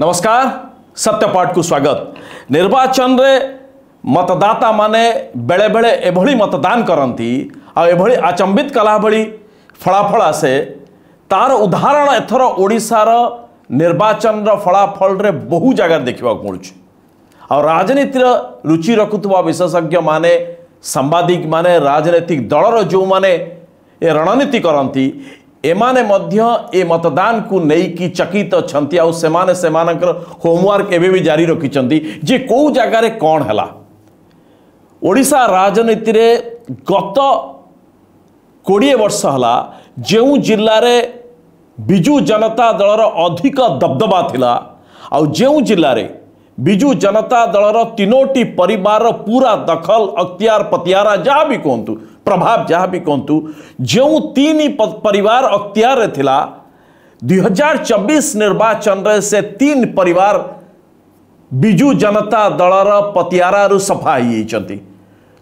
नमस्कार सत्यपाठ को स्वागत। निर्वाचन रे मतदाता माने बेले बेले एभली मतदान करती एभली अचंबित कला भली फलाफल आसे तार उदाहरण एथर ओडिशा रो निर्वाचन रो फलाफल रे बहु जगह देखा मिलूँ। और राजनीति रुचि रखुवा विशेषज्ञ माने सांबादिक माने राजनीतिक दलर जो माने रणनीति करती एमाने मध्य ए मतदान को लेकिन चकित अच्छा से होमवर्क एवं भी जारी रखिंट जे कौ जगार कौन है। ओडिशा राजनीति रे गत 20 वर्ष है जो जिल्लार बिजू जनता दलर अधिक दबदबा थिला आ जो जिल्लार बिजू जनता दलर तीनोटी परिवार पूरा दखल अख्तियार पतियारा जहाँ भी कहतु प्रभाव जहाँ भी कहतु जो तीन परिवार अख्तियार थिला 2024 निर्वाचन रे से तीन परिवार बिजू जनता दलर पतियारू सफा होती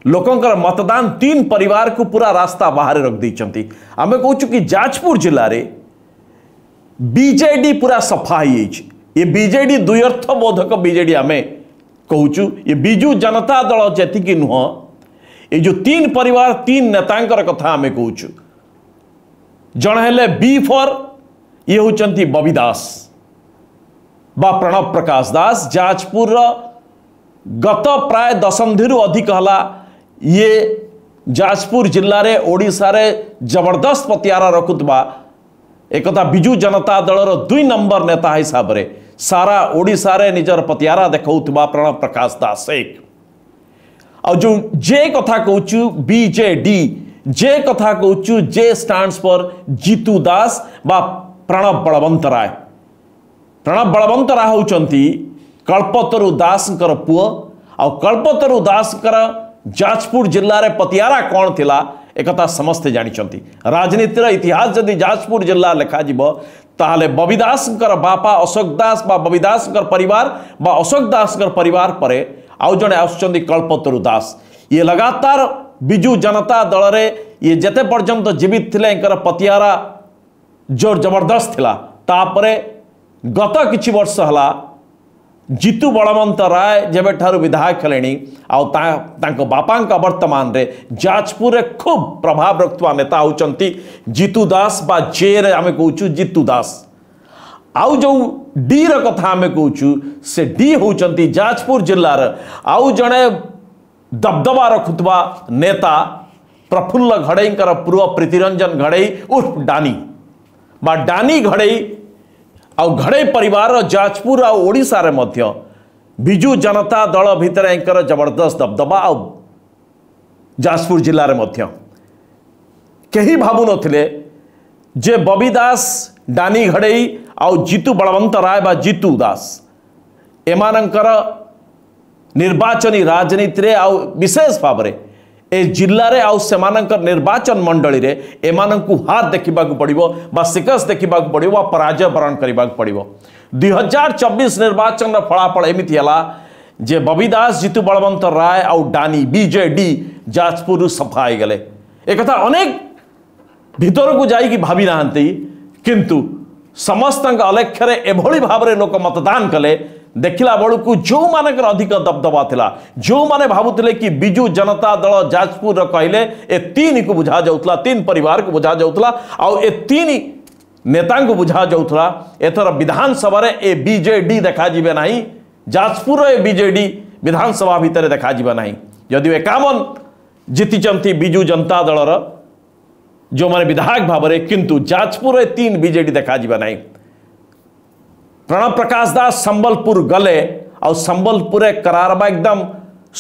लोकंकर मतदान तीन परिवार को पूरा रास्ता बाहर रखि। आम कहूँ कि जाजपुर जिले में बीजेडी पूरा सफा हो। ये बीजेडी दुयर्थ बोधक बीजेडी आम कहूँ ये बिजू जनता दल जैसे नुह ये जो तीन परिवार तीन नेतांकर कथा आम कहूँ। जड़े बी फॉर ये होचंती बबी दास बा प्रणब प्रकाश दास जाजपुर गत प्राय दशंधि अधिक हला ये जाजपुर जिल्ला रे ओडिशा रे जबरदस्त पतियारा रखुवा एकता बिजू जनता दलर 2 नंबर नेता हिसाब रे सारा ओडिशा रे निजर पतियारा देखाउतबा प्रणब प्रकाश दास और जो जे कथा कहूँ बीजेडी जे कथा कहूँ जे स्टैंड्स फॉर जीतू दास बा प्रणब बलवंतराय। प्रणब बलवंतराय होचंती कल्पतरु दासकर पुओ और कल्पतरु दासकर जाजपुर जिल्ला रे पतियारा कौन थिला एकता समस्ते जानी। राजनीतिर इतिहास जदि जाजपुर जिला लिखा ताले बबी दास बापा अशोक दास बा बबी दास परिवार बा अशोक दास परिवार पर आउ जड़े आसुचंदी कल्पतरु दास। ये लगातार बिजू जनता दल रे ये जते पर्यंत जीवित थिले पतियारा जोर जबरदस्त थिला। तापरे गत किछि वर्ष हला जीतू बलवंत राय जबे ठारू विधायक हेले आउ तांको बापांका वर्तमान रे जाजपुर रे खूब प्रभाव रखुवा नेता होचंती जीतू दास बा जे रे आमे कहूँ जीतू दास। आउ जो डी रो कथा आमे कहूँ से डी होचंती जाजपुर जिल्लार आउ जड़े दबदबा रखुवा नेता प्रफुल्ल घड़ईकर पूर्व प्रीतिरंजन घड़ई उर्फ डानी बा डानी घड़ई आ घड़े परिवार जाजपुर आ ओडिशा रे मध्य बिजू जनता दल भीतर एकर जबरदस्त दबदबा आ जाजपुर जिल्ला रे मध्य कहीं भावु नथिले जे बबी दास डानी घड़ई आ जीतू बलवंत राय बा जीतू दास एमानंकर निर्वाचनी राजनीति रे आ विशेष भाव रे ए जिल्ला रे आउ सेमानंकर निर्वाचन मंडली रे एमानंकु हार देखा पड़ो बा शिकस्त देखा पड़ो बा पराजय बरण करने पड़ो। 2024 निर्वाचन फलाफल एमती है जे बबी दास जीतू बलवंत राय आउ डानी बीजेडी जाजपुर सफा हो गले। एक कथा अनेक भीतर को जाई कि भावी नाहंती किंतु समस्त अलेख्य एभली भाव में लोक मतदान कले देखला बेलू जो मानक अधिक दबदबा थिला जो माने भावुले कि बिजू जनता दल जाजपुर कहले ए तीन को बुझा जाऊला तीन परिवार को बुझा जाऊला आउ ए तीन नेता को बुझा जाऊला एथर विधानसभा रे ए बीजेडी देखा जीवे नहीं जाजपुर ए बीजेडी विधानसभा भितर देखा जीवे नहीं। यदि 51 जीति बिजू जनता दलर जो माने विधायक भाव में किंतु जाजपुर रे 3 बीजेडी देखा जीवे नहीं। प्रणब प्रकाश दास संबलपुर गले और संबलपुर करारबा एकदम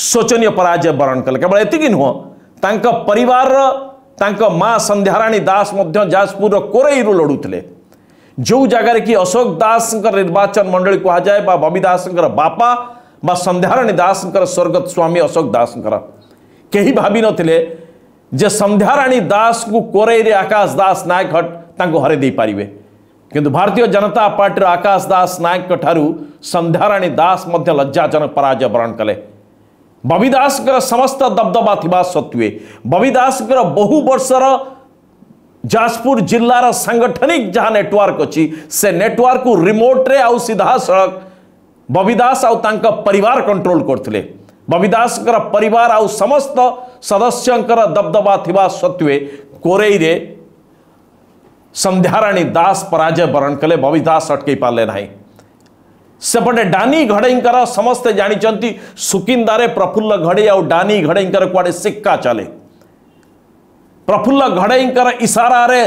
शोचनीय पराजय बरण कले। केवल एति नुह तांका परिवार तांका माँ संध्याराणी दास जाजपुर कोरई रु लड़ुते जो जगार कि अशोक दास निर्वाचन मंडली कहुए बा बबी दास बापा बा संध्याराणी दास स्वर्गत स्वामी अशोक दास कहीं भावी नथिले जे संध्याराणी दास को कोरई रे आकाश दास नायक हट तांको हरे दे पारिबे किंतु भारतीय जनता पार्टी आकाश दास नायक ठारू संध्याराणी दास मध्य लज्जाजनक पराजय बरण कले। बबी दास समस्त दबदबा थिबा सत्वे बबी दास बहु वर्षर जाजपुर जिल्लार सांगठनिक जहाँ नेटवर्क अच्छी से नेटवर्क को रिमोट रे सीधा सड़क बबी दास परिवार कंट्रोल करते। बबी दास परिवार आउ समस्त सदस्यों दबदबा थिबा सत्वे कोरेई रे संध्याराणी दास पराजय बरण कले। बबी दास अटकई पाले ना। सेपटे डानी घड़ेईंकर समस्ते जानी सुकिंदारे प्रफुल्ल घड़े आउ डानी घड़ेईंकर कुआडे सिक्का चले। प्रफुल्ल घड़ेईंकर इशारा रे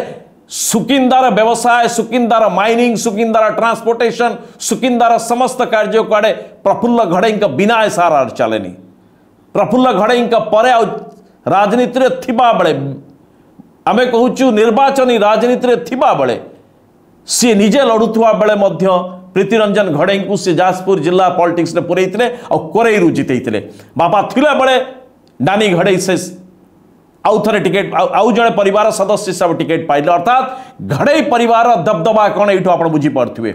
सुकिंदार व्यवसाय, सुकिंदार माइनिंग, सुकिंदार ट्रांसपोर्टेशन, सुकिंदार समस्त कार्य कड़े प्रफुल्ल घड़ेई बिना इशारा चलेनी। प्रफुल्ल घड़ेई पर राजनीति रे थिबा बळे आमे कहूचु निर्वाचनी राजनीति रे थिबा बळे सी निजे लड़ुवा बेले मध्य प्रीतिरंजन घड़ेई को सी जाजपुर जिला पॉलिटिक्स में पुरईते और कोरेई जितईते। बापा थिला बळे डानी घड़ेई से आउ थे टिकेट आउ जड़े परिवार सदस्य हिसाब टिकेट पाइले। अर्थात घड़े परिवार दबदबा कौन यू आप बुझीपे।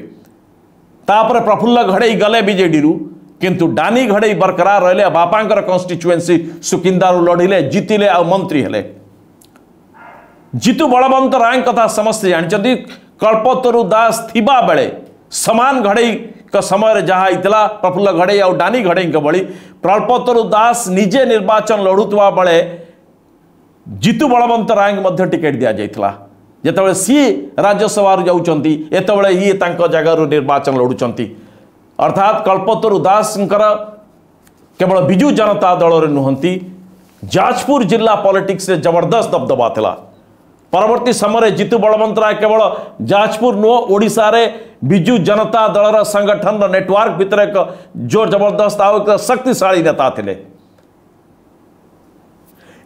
तापर प्रफुल्ल घड़े गले बीजेडी रु किंतु डानी घड़े बरकरार रहिले। बापांकर कन्स्टिट्युएन्सी सुकिंदारू लड़िले, जीतिले, आउ मंत्री हेले। जीतू बलवंत राय कथा समस्ते जानते। कल्पतरु दास थिबा बेले समान घड़े का समय जहाँ इतला प्रफुल्ल घड़े आउ डानी घड़े बड़ी कल्पतरु दास निजे निर्वाचन लड़ुवा बेले जीतू बलवंत राय टिकेट दि जाता। जिते सी राज्यसभा जाते ये जगार निर्वाचन लड़ुंट। अर्थात कल्पतरु दास केवल विजु जनता दल रे नुहंती, जाजपुर जिला पॉलिटिक्स रे जबरदस्त दबदबा था। परवर्ती समय जीतू बलवंत राय केवल जाजपुर नुह ओडिशा रे विजु जनता दल संगठन नेटवर्क भितर एक जोर जबरदस्त आ शक्तिशाली नेता थे।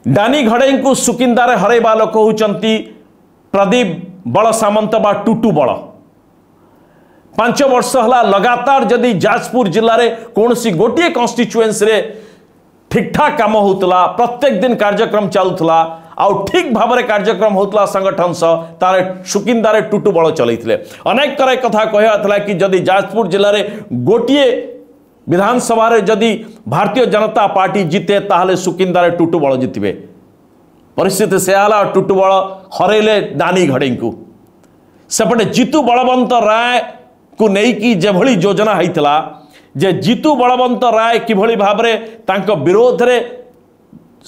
डानी घड़ेई को सुकिंदार हरइबा लोक होचंती प्रदीप बल सामंत बा टुटू बल। 5 वर्ष हला लगातार जदि जाजपुर जिले में कौन सी गोटे कन्स्टिट्युएन्स रे ठीक ठाक काम होतला, प्रत्येक दिन कार्यक्रम चलुला आउ ठीक भाव में कार्यक्रम होतला संगठन सह तारे सुकिंदारे टुटू बल चलते। अनेक तरह कथा कहला कि जदि जाजपुर जिले में गोटे विधानसभा रे जदि भारतीय जनता पार्टी जीते ताहले सुकिंदारे टुटू बल जीतबे। परिस्थिति से आला टुटू बल हरइले डानी घड़ेई को। सेपटे जीतू बलवंत राय को नहीं कि जेभली योजना होता जे जीतू बलवंत राय किभली भाव रे तांको विरोध रे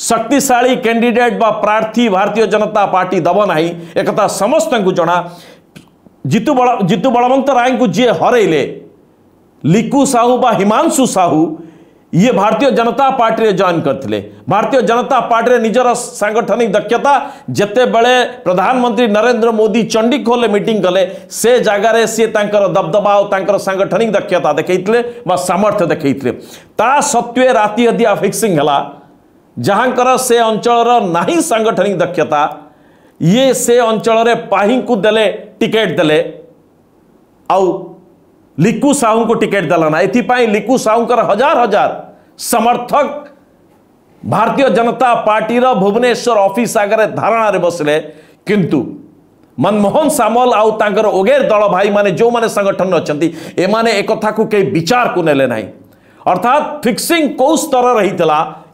शक्तिशाली कैंडिडेट बा प्रार्थी भारतीय जनता पार्टी दब ना एक कथा समस्त को जना। जीतू बलवंत राय को जी हरइले लिकू साहू बा हिमांशु साहू ये भारतीय जनता पार्टी जॉइन करते। भारतीय जनता पार्टी निजर सांगठनिक दक्षता जिते बड़े प्रधानमंत्री नरेंद्र मोदी चंडीखोल मीटिंग गले से जगार सी दबदबा और सांगठनिक दक्षता देखते सामर्थ्य देखते। ता सत्वे राति यदि फिक्सिंग है जहाँ से अंचल ना सांगठनिक दक्षता ये से अंचल पाही को देले टिकेट देले आउ लिकू साहू को टिकेट दलाना। एपाई लिकू साहू कर हजार हजार समर्थक भारतीय जनता पार्टी भुवनेश्वर ऑफिस आगे धारणा रे बसले। किंतु मनमोहन सामल आउर ओगेर दल भाई माने जो माने संगठन अच्छा एमाने एक कथा को कई विचार को नेले ना। अर्थात फिक्सिंग कौ स्तर रही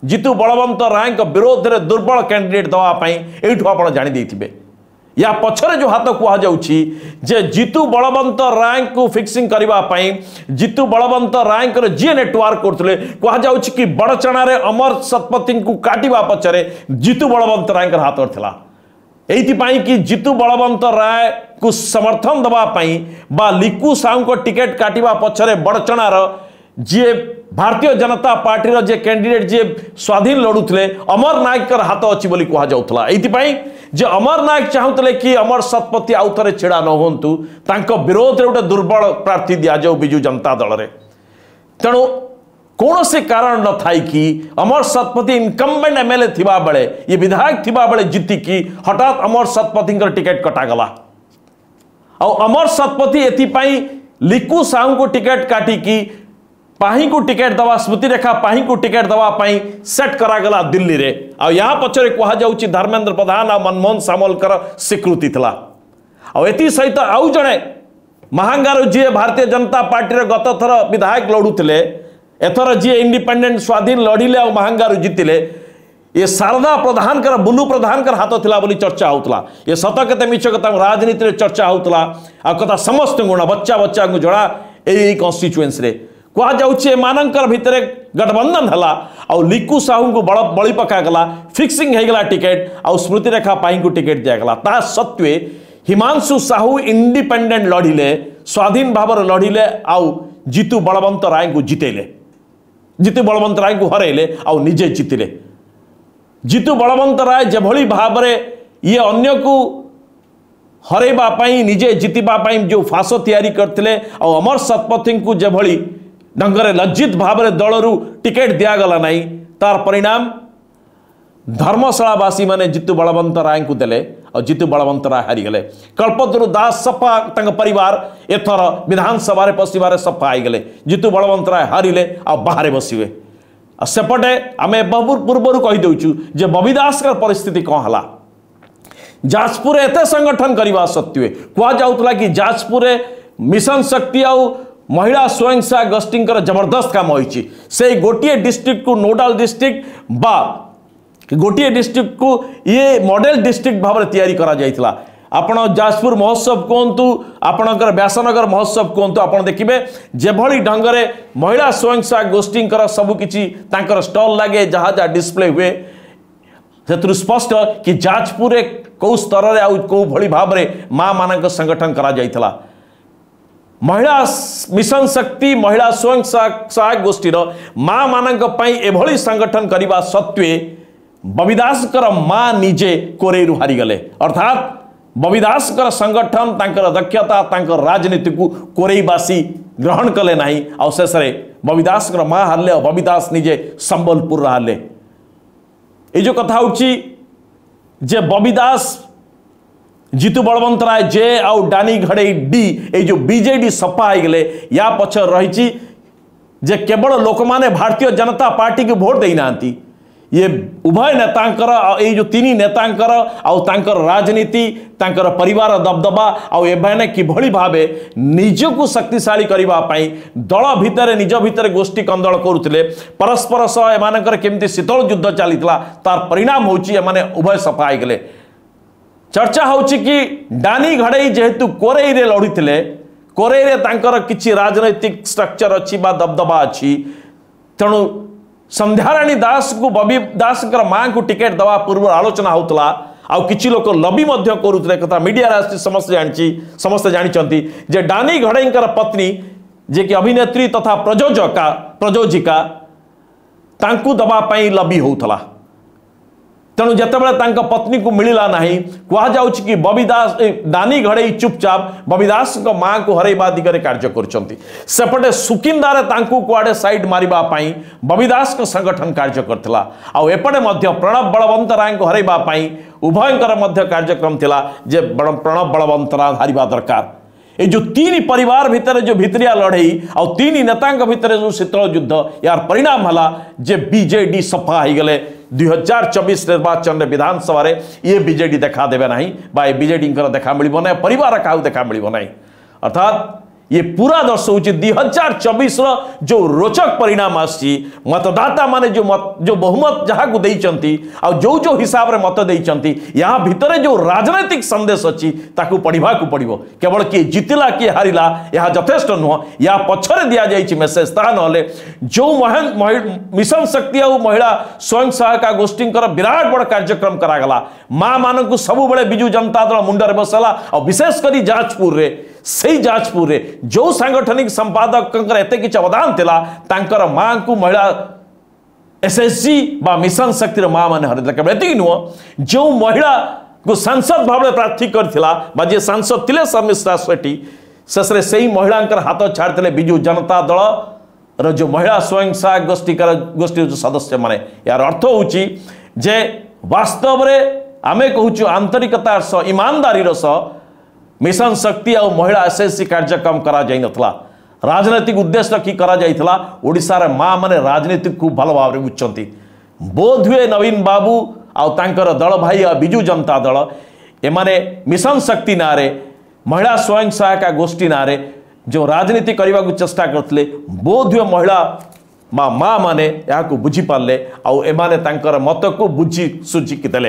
जीतू बलवंत राय विरोध में दुर्बल कैंडिडेट दवापाई यूँ आप जाणीदे। या पछरे जो हाथ कहुच्छी जे जीतू बलवंत राय को फिक्सिंग करने जीतू बलवंत राय जी नेटवर्क करते कहुच्छी कि बड़चणार अमर शतपथी को काटा पछरे जीतू बलवंत राय हाथ था। यही कि जीतू बलवंत राय को समर्थन दवापाई बा लिकू साहू को टिकेट काटा पछरे बड़चणार जी भारतीय जनता पार्टी जे कैंडिडेट जी स्वाधीन लड़ुले अमर नायक हाथ अच्छी कहला। ये जे अमर नायक चाहूले कि अमर शतपथी आउ थे छेड़ा न होंतु विरोध रे गोटे दुर्बल प्रार्थी दि जाऊ विजु जनता दल रे। तेणु कौन से कारण न थाई कि अमर शतपथी इनकम्बेंट एमएलए थिबा बेले ये विधायक थिबा बेले जीति कि हठात अमर शतपथी टिकेट कटागला। अमर शतपथी एथिपाई लिकू साहू को टिकेट काटिकी पाही को टिकेट दवा स्मृति रेखा पाही को टिकेट दवापाई सेट करागला दिल्ली रे। आ यहाँ पचर कहुच्च धर्मेंद्र प्रधान आ मनमोहन सामल स्वीकृति थला। आती सहित आउ जड़े महांगारू जी भारतीय जनता पार्टी गत थर विधायक लड़ुले एथर जी इंडिपेंडेंट स्वाधीन लड़िले और महांगारू जीतिले ये शारदा प्रधान कर बुलू प्रधान कर हाथ थिला बोली चर्चा होता ये सत के मीछ कथा राजनीति में चर्चा होता आ कथा समस्त गुण बच्चा बच्चा को जोड़ा यही कन्स्टिट्युएन्सी कह जाऊे मानकर भितर गठबंधन है आउ लिकु साहू को बड़ बली पकागला फिक्सिंग होगा टिकेट आउ स्मृति रेखा पाई को टिकेट दिगला ता सत्वे हिमांशु साहू इंडिपेंडेंट लड़िले स्वाधीन भाव लड़िले आउ जीतू बलवंत राय को जितेले जीतू बलवंत राय को हरइले आउ निजे जितिले जीतू बलवंत राय जेभली भाव में ये अन्य को हरइबा पई निजे जितिबा पई जो फासो तैयारी करथिले आउ अमर शतपथी को जेभली ढंगरे लज्जित भाव में दलरू टिकेट दिगला नहीं तार परिणाम धर्मशालावासी माने जीतू बलवंत राय को देले और जीतू बलवंत राय हारिगले। कल्पतरु दास सपा तंग परिवार एथर विधानसभा पश्चिम सपा आईगले जीतू बलवंत राय हारिले आ बाहर बसवे सेपटे आमे बहुत पूर्वर कहीदेचु जे बबी दास परिस्थिति कौन है जाजपुर एते संगठन करवा सत्वे कह जाऊला कि जाजपुर मिशन शक्ति आउ महिला स्वयं सहायक गोष्ठी जबरदस्त काम होई से गोटे डिस्ट्रिक्ट को नोडाल डिस्ट्रिक्ट बा गोटे डिस्ट्रिक्ट को ये मॉडल डिस्ट्रिक्ट भाव में तैयारी करा जाइतला आपण जाजपुर महोत्सव कहतु आपणकर व्यासनगर महोत्सव कहतु आप देखिए जेभली ढंगर महिला स्वयं सहायक गोष्ठी सबकि स्टल लगे जहाँ जहाँ डिस्प्ले हुए से स्पष्ट कि जाजपुर कौ स्तर में आउ भली भाव में माँ मान संगठन करा जाइतला महिला मिशन शक्ति महिला स्वयं सहायक गोष्ठी माँ मानी संगठन करवा सत्वे बबिदासकर माँ निजे कोरेरू हारिगले अर्थात बबिदासकर संगठन तांकर दक्षता तांकर राजनीति को कोरेईवासी ग्रहण कले नहीं और शेष बबिदासकर माँ हारले और बबिदास निजे संबलपुर हारले ये जो कथा उची जे बबिदास जीतू बलवंत राय जे आउ डानी घड़े डी ये जो बीजेडी सपा आईगले या पछर रही जे केवल लोक माने भारतीय जनता पार्टी को भोट दे ना ये उभय नेतांकर ये जो तीन नेतांकर आउ तांकर राजनीति तांकर परिवार दबदबा आउ एभने किभली भावे निजको शक्तिशाली करबा पई दल भितर निज भितर गोष्ठी कंदल करुतले परस्पर सह एमानकर केमति शीतल युद्ध चलीतला तार परिणाम होउची एमाने उभय सफाई गेले चर्चा होउची कि डानी घड़ई जेहेतु कोरेई रे लड़ीतले कोरेई रे तांकर किछि राजनीतिक स्ट्रक्चर अछि बा दबदबा अछि तणु संध्याराणी दास को बबी दास माँ को टिकेट दवा पूर्व आलोचना होता आउ कि लोक लबी करुते कथा मीडिया आज समस्ते जानते जे डानी घड़ई पत्नी जे कि अभिनेत्री तथा प्रयोजिका दवाई लबी होता तेणु जितेबाला पत्नी को मिलला ना कह जाऊँ कि बबी दास डानी घड़ई चुपचाप बबी दास माँ को हरइबा दिगरे कार्य करपटे सुकिंदारे कड़े साइड मार्पाई बबी दास संगठन कार्य करता आउ एपटे प्रणब बलवंत राय को हरइवाई उभयंकर कार्यक्रम थिला जे प्रणब बलवंत राय हारिबा दरकार ये जो तीन परिवार भितर जो भितरिया लड़ई आउ तीन नेता भितर जो शीतल युद्ध यार परिणाम हला जे बीजेडी सफा हो गले 2024 निर्वाचन में विधानसभा ये बीजेडी देखा देवे ना बा बीजेडी देखा मिल ना परिवार का देखा मिल ना अर्थात ये पूरा दर्शाऊँ 2024 जो रोचक परिणाम आसी मतदाता माने जो बहुमत जहाँ को देइचंती आ जो हिसाब रे मत देइचंती यहाँ भितर जो राजनीतिक संदेश अच्छी ताकू पढ़वा को पड़ो केवल किए जीतला किए हारिला यहाँ जथेष्ट नुह या पछरे दिया जाइछि मेसेज ता नहले जो मिशन शक्ति आउ महिला स्वयं सहायता गोष्ठी विराट बड़ कार्यक्रम करागला माँ मान को सबुबले बिजू जनता दल मुंडर बसला और विशेषकर जाजपुर रे सही जाजपुर रे जो सांगठनिक संपादक एते कि अवदान थिला तांकर माँ को महिला एसएससी बा मिशन शक्तिर माँ मान हरदला केवल एति नुह जो महिला को सांसद भाव प्रार्थी करथिला बा जे सांसद थिले शर्मिष्ठा सेठी शेषे से ही महिलांकर हाथ छाड़ते बिजू जनता दल रो जो महिला स्वयं सहायक गोष्ठी जो सदस्य माने यार अर्थ होउची जे वास्तव रे आमे कहूचु आंतरिकतार सह ईमानदारी सह मिशन शक्ति और महिला एसएससी कार्यक्रम करा जाई नथला राजनीतिक उद्देश्य की करा जाई थला ओडिसा रे माँ माने राजनीति को भल भाव में बुझंती बोध हुए नवीन बाबू आउ तांकर दल भाई आ बिजू जनता दल एमाने मिशन शक्ति ना रे महिला स्वयं सहायता गोष्ठी ना रे जो राजनीति करने को चेष्टा करथिले बोध हुए महिला माँ मैने या बुझीपारे आने मत को बुझी सुझिक देले।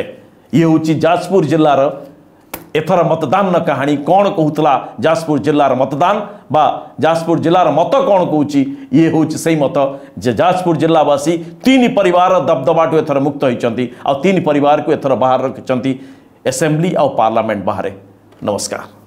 ये हूँ जाजपुर जिलार एथर मतदान कहानी कौन कहूला जाजपुर जिलार मतदान बा जाजपुर जिलार मत कौन कहूँ ये हूँ से मत जे जाजपुर जिलावासी तीन परिवार दबदबाटू एथर मुक्त होती आन परिवार को एथर बाहर रखिंट एसेम्बली आ पार्लियामेंट बाहर। नमस्कार।